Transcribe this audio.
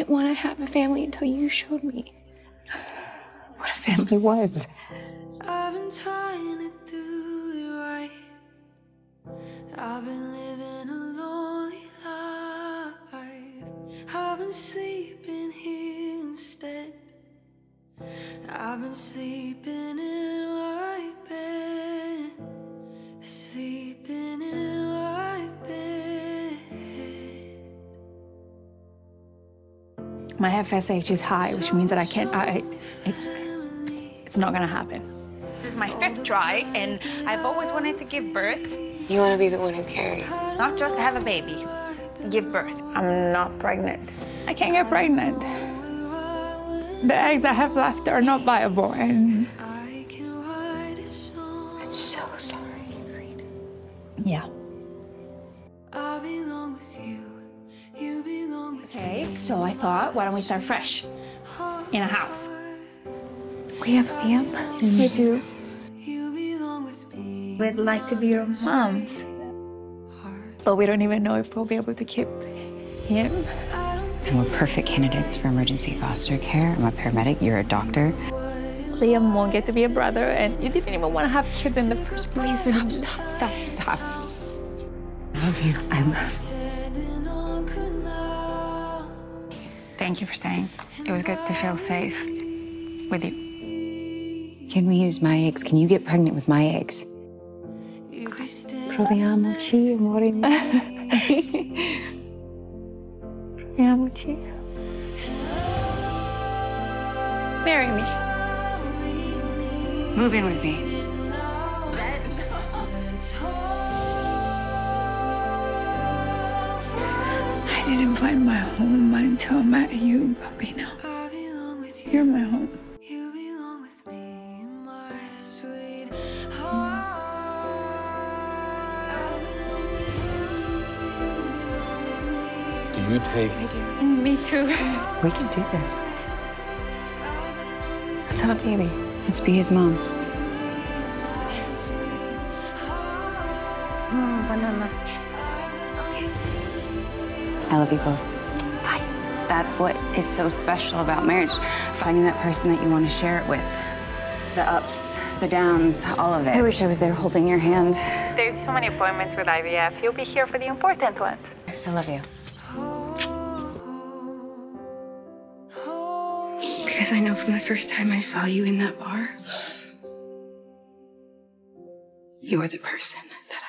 didn't want to have a family until you showed me what a family was. I've been trying to do it right. I've been living a lonely life. I've been sleeping here instead. I've been sleeping in my bed. Sleeping in my bed. My FSH is high, which means that I can't... It's not gonna happen. This is my 5th try, and I've always wanted to give birth. You want to be the one who carries. Not just have a baby. Give birth. I'm not pregnant. I can't get pregnant. The eggs I have left are not viable, and... I'm so sorry, Karina. Yeah. I belong with you. You belong with me. Okay, so I thought, why don't we start fresh? In a house. We have Liam. You do. You belong with me. We'd like to be your moms. But we don't even know if we'll be able to keep him. And we're perfect candidates for emergency foster care. I'm a paramedic, you're a doctor. Liam won't get to be a brother, and you didn't even want to have kids in the first place. Stop, stop, stop, stop. I love you. I love you. Thank you for staying. It was good to feel safe with you. Can we use my eggs? Can you get pregnant with my eggs? Proviamoci, amore mio. Proviamoci. Marry me. Move in with me. I didn't find my home until I met you, Bambino. You're my home. You take. Me too. Me too. We can do this. Let's have a baby. Let's be his moms. No, banana. Okay. I love you both. Bye. That's what is so special about marriage. Finding that person that you want to share it with. The ups, the downs, all of it. I wish I was there holding your hand. There's so many appointments with IVF. You'll be here for the important ones. I love you. Because I know from the first time I saw you in that bar, you're the person that